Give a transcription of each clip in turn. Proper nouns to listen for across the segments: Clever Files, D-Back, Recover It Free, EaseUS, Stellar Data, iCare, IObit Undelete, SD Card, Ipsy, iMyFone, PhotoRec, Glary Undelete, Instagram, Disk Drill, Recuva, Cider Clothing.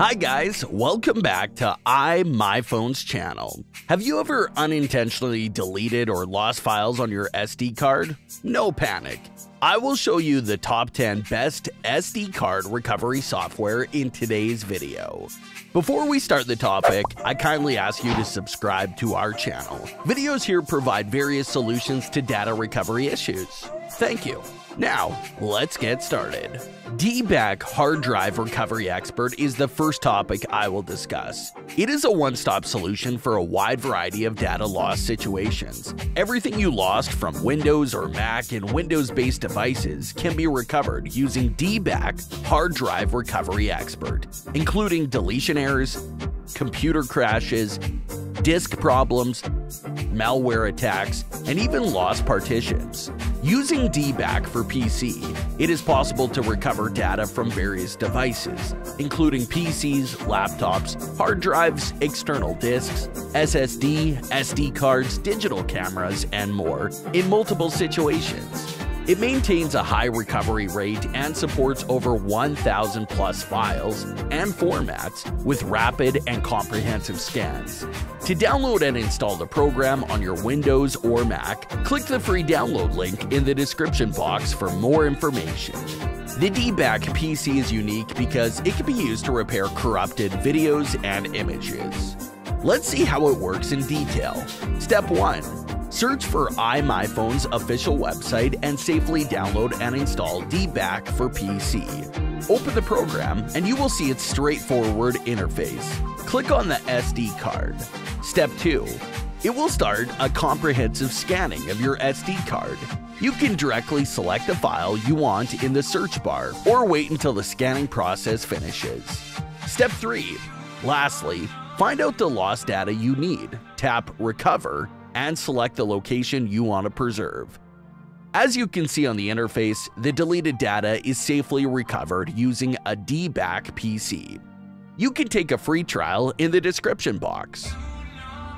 Hi guys, welcome back to iMyFone's channel. Have you ever unintentionally deleted or lost files on your SD card? No panic. I will show you the top 10 best SD card recovery software in today's video. Before we start the topic, I kindly ask you to subscribe to our channel. Videos here provide various solutions to data recovery issues. Thank you. Now, let's get started. D-Back Hard Drive Recovery Expert is the first topic I will discuss. It is a one-stop solution for a wide variety of data loss situations. Everything you lost from Windows or Mac and Windows-based devices can be recovered using D-Back Hard Drive Recovery Expert, including deletion errors, computer crashes, disk problems, malware attacks, and even lost partitions. Using D-Back for PC, it is possible to recover data from various devices, including PCs, laptops, hard drives, external disks, SSD, SD cards, digital cameras, and more in multiple situations. It maintains a high recovery rate and supports over 1,000 plus files and formats with rapid and comprehensive scans. To download and install the program on your Windows or Mac, click the free download link in the description box for more information. The D-Back PC is unique because it can be used to repair corrupted videos and images. Let's see how it works in detail. Step 1. Search for iMyFone's official website and safely download and install D-Back for PC. Open the program and you will see its straightforward interface. Click on the SD card. Step 2. It will start a comprehensive scanning of your SD card. You can directly select the file you want in the search bar or wait until the scanning process finishes. Step 3. Lastly, find out the lost data you need. Tap Recover and select the location you want to preserve. As you can see on the interface, the deleted data is safely recovered using a D-Back PC. You can take a free trial in the description box.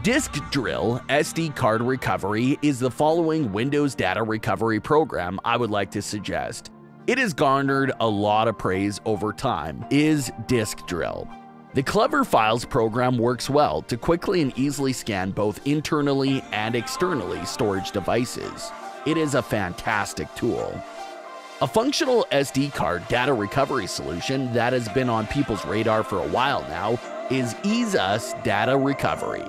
Disk Drill SD Card Recovery is the following Windows data recovery program I would like to suggest. It has garnered a lot of praise over time, is Disk Drill. The Clever Files program works well to quickly and easily scan both internally and externally storage devices. It is a fantastic tool. A functional SD card data recovery solution that has been on people's radar for a while now is EaseUS Data Recovery.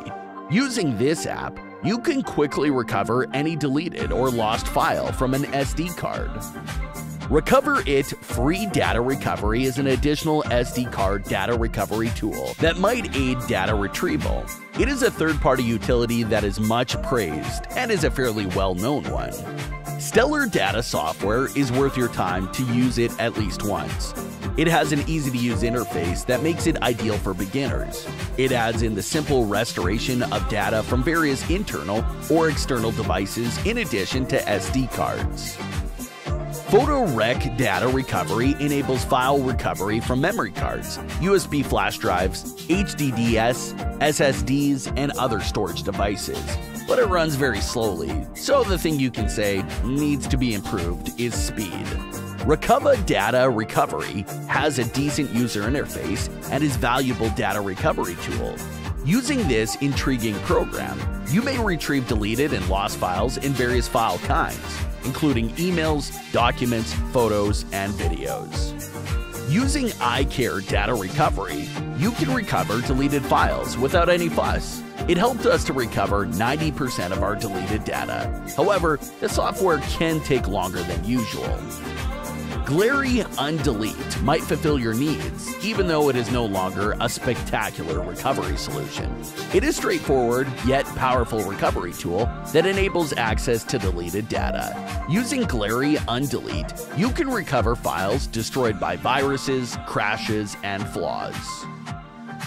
Using this app, you can quickly recover any deleted or lost file from an SD card. Recover It Free Data Recovery is an additional SD card data recovery tool that might aid data retrieval. It is a third-party utility that is much praised and is a fairly well-known one. Stellar Data software is worth your time to use it at least once. It has an easy-to-use interface that makes it ideal for beginners. It adds in the simple restoration of data from various internal or external devices in addition to SD cards. PhotoRec Data Recovery enables file recovery from memory cards, USB flash drives, HDDs, SSDs, and other storage devices. But it runs very slowly, so the thing you can say needs to be improved is speed. Recuva Data Recovery has a decent user interface and is a valuable data recovery tool. Using this intriguing program, you may retrieve deleted and lost files in various file kinds, including emails, documents, photos, and videos. Using iCare Data Recovery, you can recover deleted files without any fuss. It helped us to recover 90% of our deleted data. However, the software can take longer than usual. Glary Undelete might fulfill your needs, even though it is no longer a spectacular recovery solution. It is a straightforward yet powerful recovery tool that enables access to deleted data. Using Glary Undelete, you can recover files destroyed by viruses, crashes, and flaws.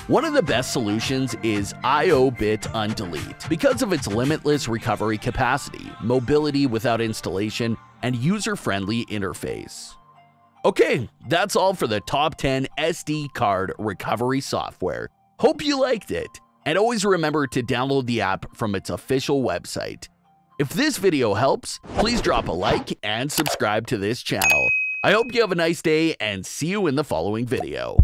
One of the best solutions is IObit Undelete because of its limitless recovery capacity, mobility without installation, and user-friendly interface. Okay, that's all for the top 10 SD card recovery software. Hope you liked it, and always remember to download the app from its official website. If this video helps, please drop a like and subscribe to this channel. I hope you have a nice day and see you in the following video.